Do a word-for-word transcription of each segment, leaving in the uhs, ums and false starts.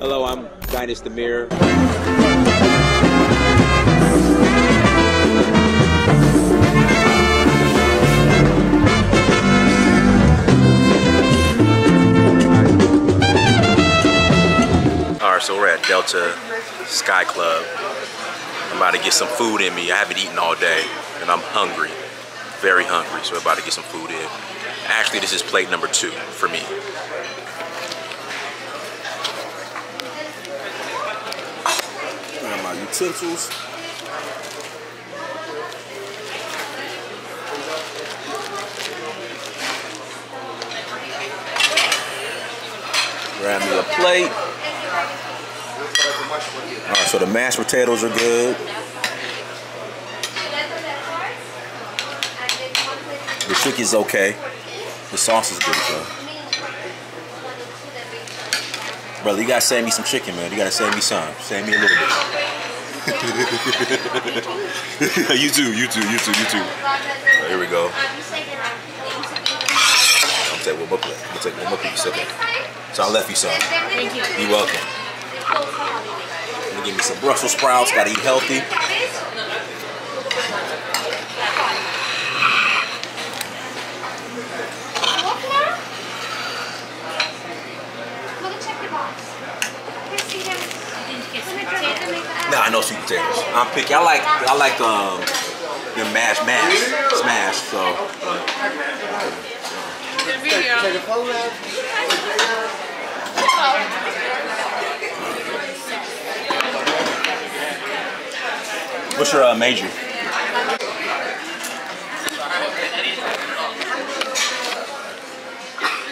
Hello, I'm Dynas Tamir. All right, so we're at Delta Sky Club. I'm about to get some food in me. I haven't eaten all day, and I'm hungry, very hungry, so we're about to get some food in. Actually, this is plate number two for me. My utensils. Grab me a plate. All right, so the mashed potatoes are good. The chicken's okay. The sauce is good though. Brother, you gotta save me some chicken, man. You gotta save me some. Save me a little bit. you too, you too, you too, you too. Right, here we go. I'm taking one more plate. I'm taking one more piece. Okay. So I left you some. Thank you. You're welcome. I'm gonna give me some Brussels sprouts. Gotta eat healthy. Nah, no sweet potatoes. I'm picky. I like I like um the mashed mash smash. So what's your uh, major?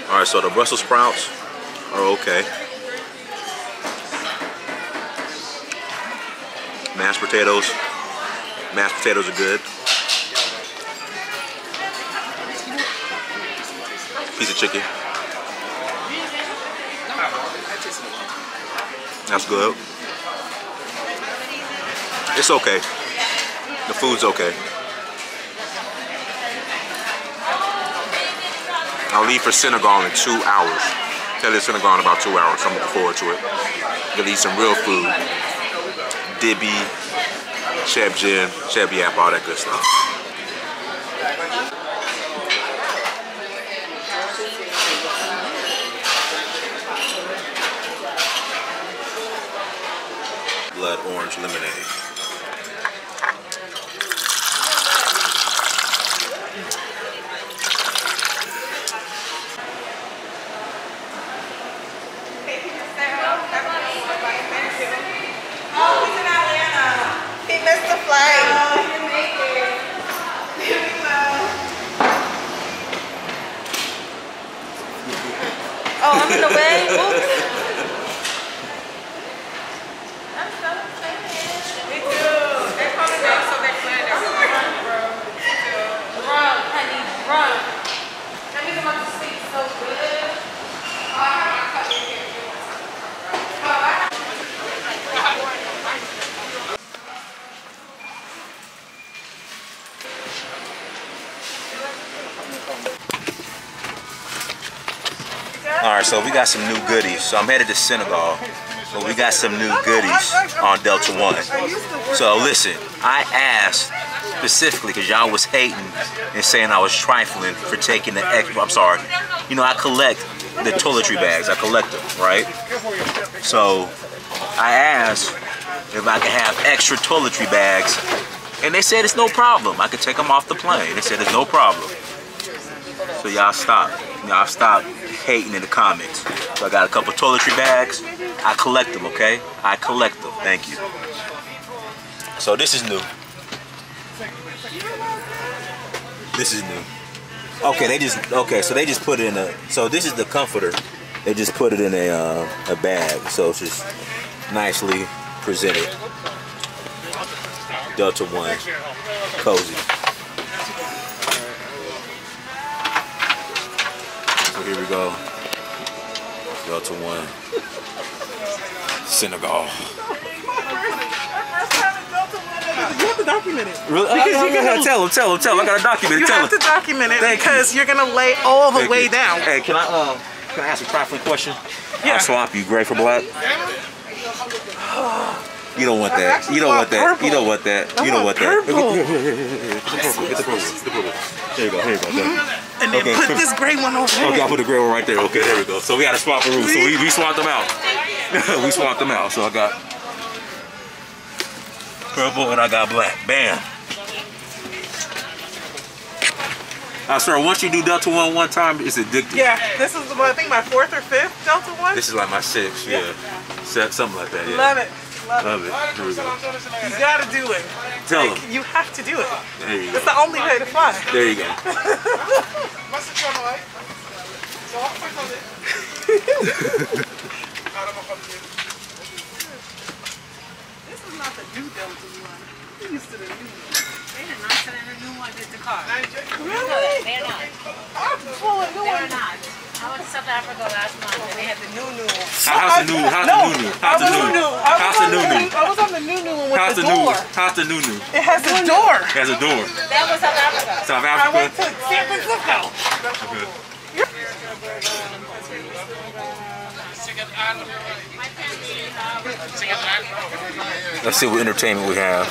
All right, so the Brussels sprouts are okay. Mashed potatoes. Mashed potatoes are good. Piece of chicken. That's good. It's okay. The food's okay. I'll leave for Senegal in two hours. Tell you Senegal in about two hours. I'm looking forward to it. We'll eat some real food. Dibby, Chef Jim, Chef Yap, all that good stuff. Blood orange lemonade. Alright, so we got some new goodies. So I'm headed to Senegal, but we got some new goodies on Delta One. So listen, I asked specifically because y'all was hating and saying I was trifling for taking the extra. I'm sorry. You know, I collect the toiletry bags. I collect them, right? So I asked if I could have extra toiletry bags, and they said it's no problem. I could take them off the plane. They said it's no problem. So y'all stop. Y'all stop hating in the comments. So I got a couple toiletry bags. I collect them, okay? I collect them. Thank you. So this is new. This is new. Okay, they just okay. So they just put it in a. So this is the comforter. They just put it in a uh, a bag. So it's just nicely presented. Delta One, cozy. Here we go. Delta One. Senegal. You have to document it. Really? Because I, I, you're I, gonna, tell him, tell him, tell him. I gotta document it. You tell have him. to document it Thank because you. you're gonna lay all the Thank way you. down. Hey, can I, uh, can I ask a trifling question? Yeah. I swap you gray for black? You don't want that. You don't want that. You don't want that. You don't want that. Get the purple. Get the purple. There you go. There you go. And then put this gray one over there. Okay, I put the gray one right there. Okay, there we go. So we got to swap the room. So we, we swapped them out. we swapped them out. So I got purple and I got black. Bam. Uh, sir, once you do Delta One one time, it's addictive. Yeah, this is, I think, my fourth or fifth Delta One. This is like my sixth, yeah. yeah. Something like that, yeah. Love it. Love, Love it. it. Go. You gotta do it. Tell like, them. You have to do it. There you go. It's the only way to fly. There you go. This is not the new Delta One. We used to the new. They did not send in a new one to Dakar. Really? They're not. I'm pulling new ones. They're not. I went to South Africa last month and they had the new new one. How's the new how's the new new? How's the new new? How's the new new? I was on the new new one with the door. How's the new new? It has a door. It has a door. That was South Africa. South Africa. I went to San Francisco. Let's see what entertainment we have.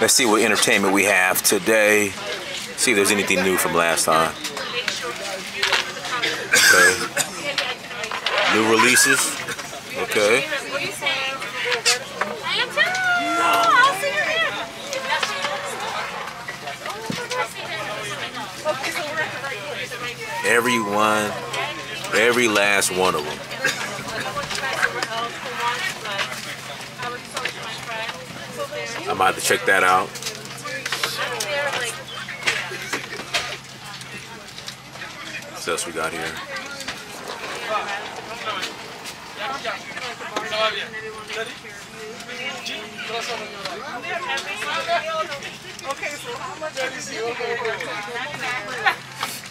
Let's see what entertainment we have today. See if there's anything new from last time. Okay. New releases. Okay. Every one, every last one of them. I'm about to check that out. What else we got here?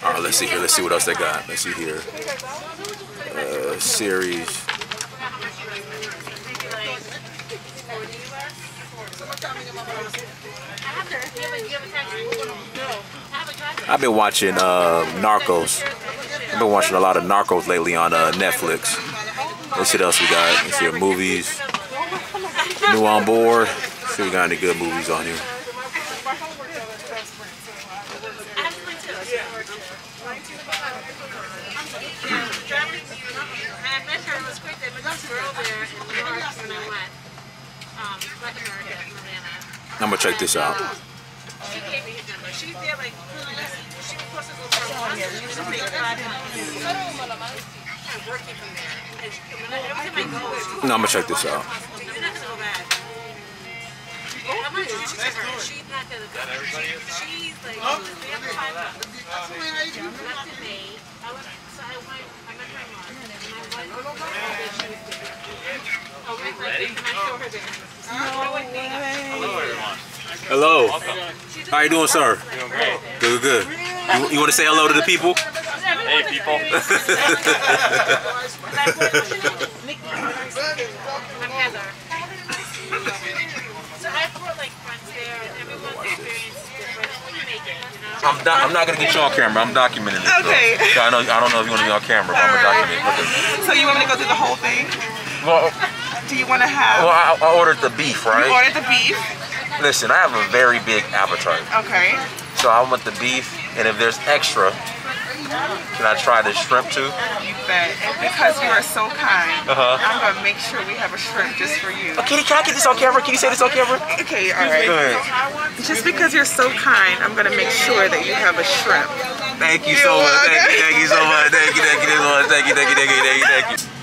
All right, let's see here. Let's see what else they got. Let's see here. Uh, series. I've been watching uh, Narcos. I've been watching a lot of Narcos lately on uh, Netflix. Let's see what else we got. Let's see our movies. New on board. Let's see if we got any good movies on here. I'm gonna check this out. No, I'm gonna check this out. Ready? Hello, everyone. Hello. Welcome. How you doing, sir? Doing great. Good, good. You, you want to say hello to the people? Hey, people. I'm Heather. So I brought like friends there, and everyone's experience is different. I'm not. I'm not gonna get you on camera. I'm documenting this. Okay. So, so I know. I don't know if you want to be on camera, but I'm gonna document it. So you want me to go through the whole thing? Well. Do you want to have? Well, I, I ordered the beef, right? You ordered the beef. Listen, I have a very big appetite. Okay. So I want the beef, and if there's extra, can I try the shrimp too? You bet. And because you are so kind, uh-huh. I'm gonna make sure we have a shrimp just for you. Okay, can I get this on camera? Can you say this on camera? Okay, all right. Go ahead. Just because you're so kind, I'm gonna make sure that you have a shrimp. Thank you so much. Thank you. Thank you so much. Thank you. Thank you so much. Thank you. Thank you. Thank you. Thank you. Thank you. Thank you.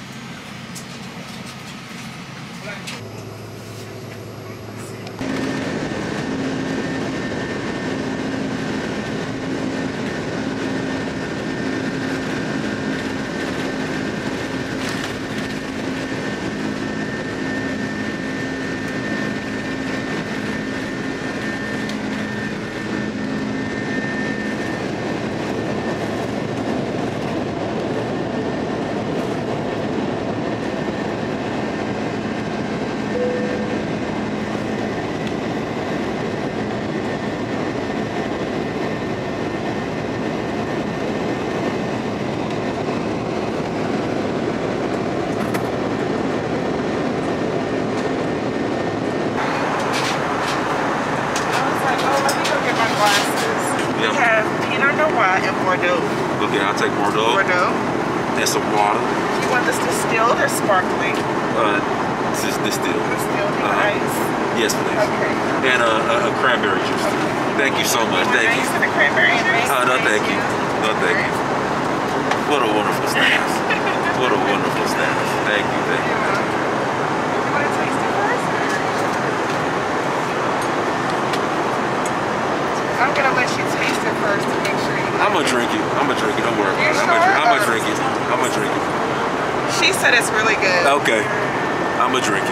a Y in Bordeaux. Okay, I'll take Bordeaux. Bordeaux. And some water. Do you want this distilled or sparkling? Uh, this is distilled. Distilled in uh, ice? Yes, please. Okay. And a, a, a cranberry juice. Okay. Thank you so much. Thank you. And a cranberry juice? Uh, no, thank you. No, thank you. What a wonderful staff. What a wonderful staff. Thank you, thank you. You want to taste it first? I'm going to let you taste it first to make sure you like it. I'm going to drink it. I'm going to drink it. Don't worry. You're sure? I'm going to drink it. I'm going to drink it. She said it's really good. Okay. I'm going to drink it.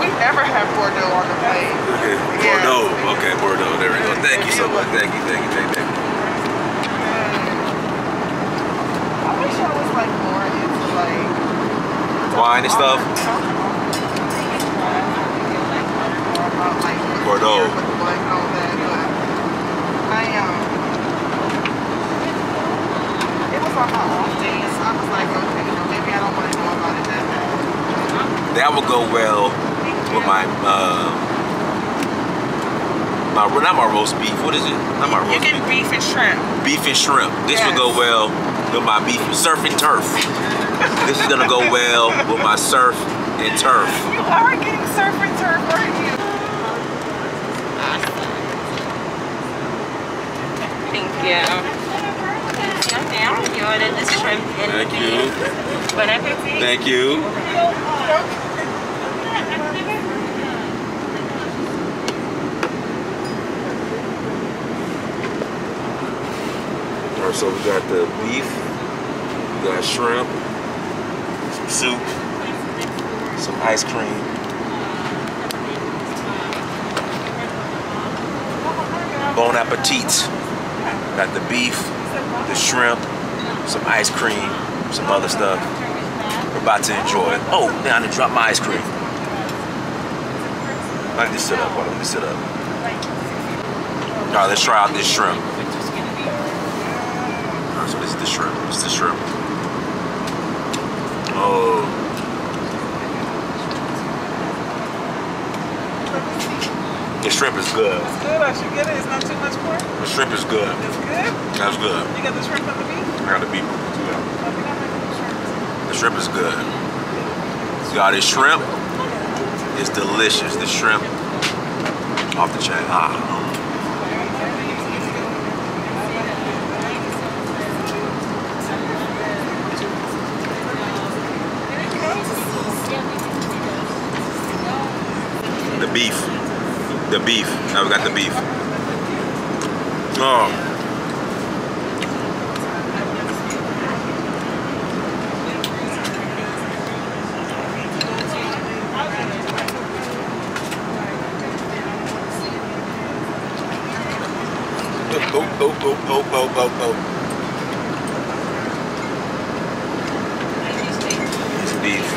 We never have Bordeaux on the plate. Okay. Bordeaux. Yeah. Okay, Bordeaux. There we go. Thank you so much. Thank you, thank you, thank you. Thank you. I was like more into like wine and stuff. Bordeaux. I um, it was on my off days. I was like, okay, maybe I don't want to know about it that bad. That would go well with my um. My, not my roast beef. What is it? Not my roast beef. You get beef and shrimp. Beef and shrimp. This yes. would go well with my beef surf and turf. This is gonna go well with my surf and turf. You are getting surf and turf, aren't you? Thank you. Now you ordered the shrimp and Thank you. Bon appetit. Thank you. So we got the beef, we got shrimp, some soup, some ice cream. Bon appetit. Got the beef, the shrimp, some ice cream, some other stuff. We're about to enjoy it. Oh, now I need to drop my ice cream. I need to sit up, let me sit up. All right, let's try out this shrimp. So this is the shrimp. This is the shrimp. Oh. The shrimp is good. It's good. I should get it. It's not too much pork. The shrimp is good. It's good? That's good. You got the shrimp on the beef? I got the beef. Yeah. I think I might get the shrimp. The shrimp is good. Y'all, this shrimp is delicious. The shrimp off the chain. Ah. Beef, the beef. Now we got the beef. Oh, oh, oh, oh, oh, oh, oh, oh. It's beef.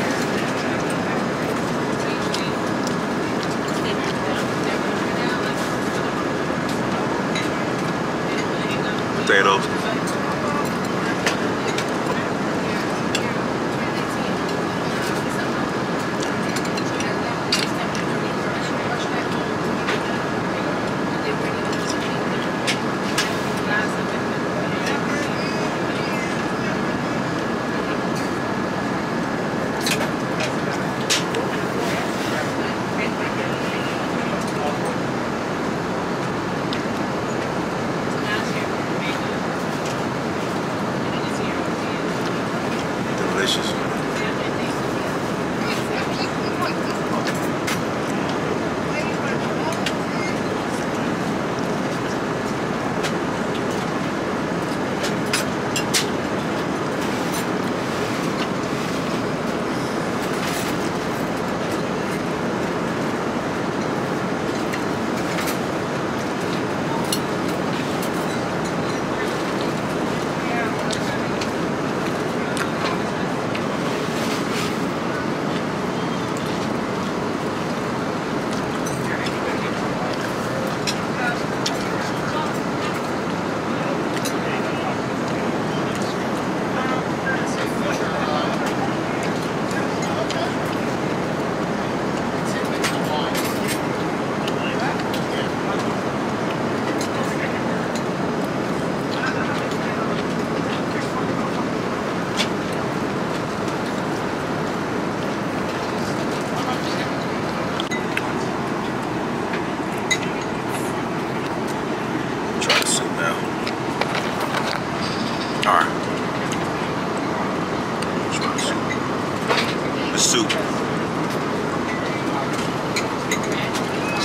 Potatoes.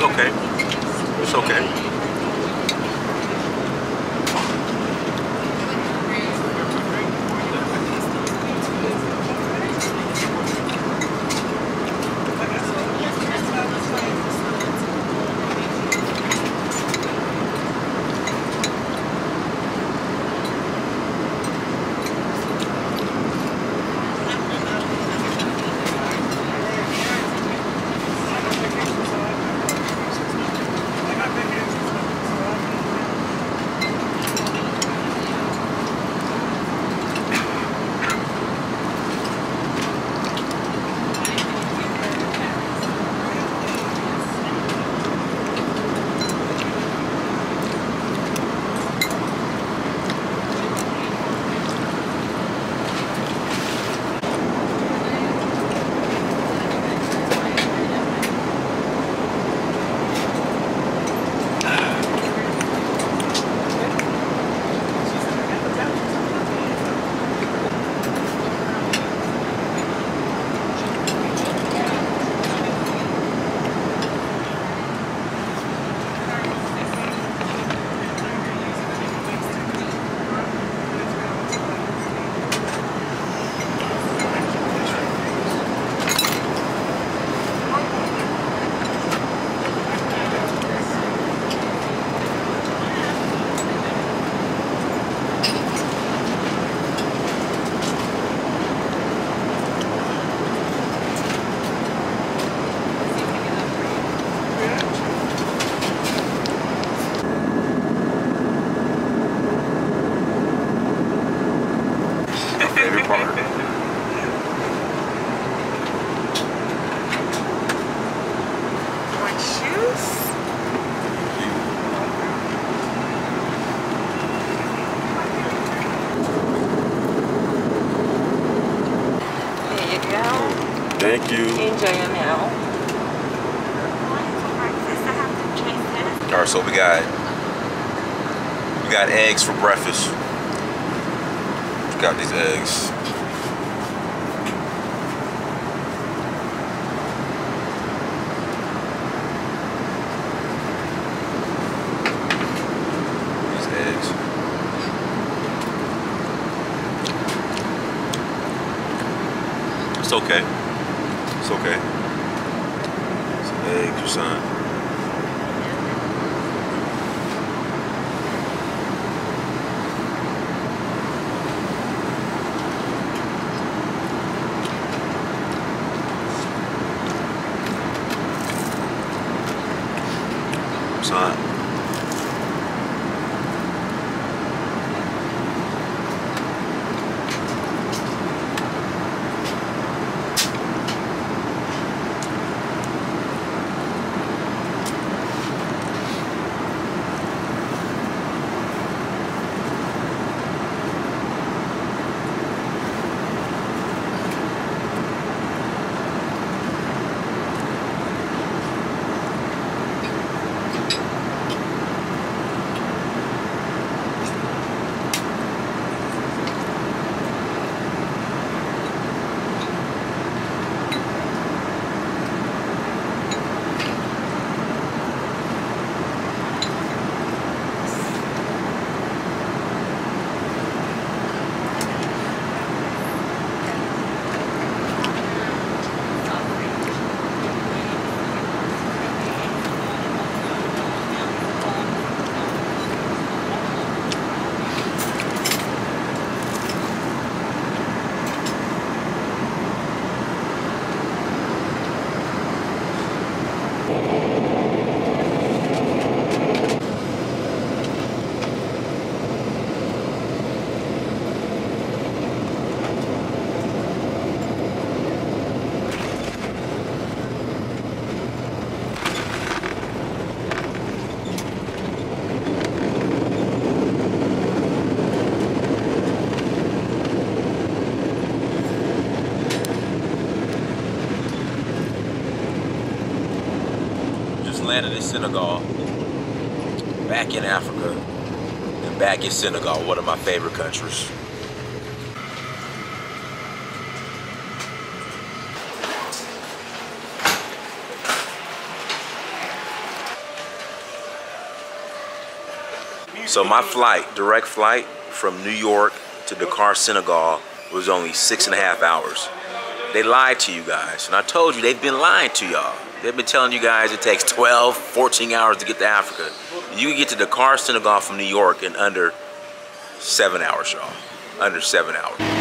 It's okay. It's okay. Thank you. Enjoy it now. Alright, so we got we got eggs for breakfast. We got these eggs. These eggs. It's okay. It's okay. It's an egg, your son. Son. Landed in Senegal, back in Africa, and back in Senegal, one of my favorite countries. So my flight, direct flight from New York to Dakar, Senegal, was only six and a half hours. They lied to you guys. And I told you, they've been lying to y'all. They've been telling you guys it takes twelve, fourteen hours to get to Africa. You can get to Dakar, Senegal from New York in under seven hours, y'all. Under seven hours.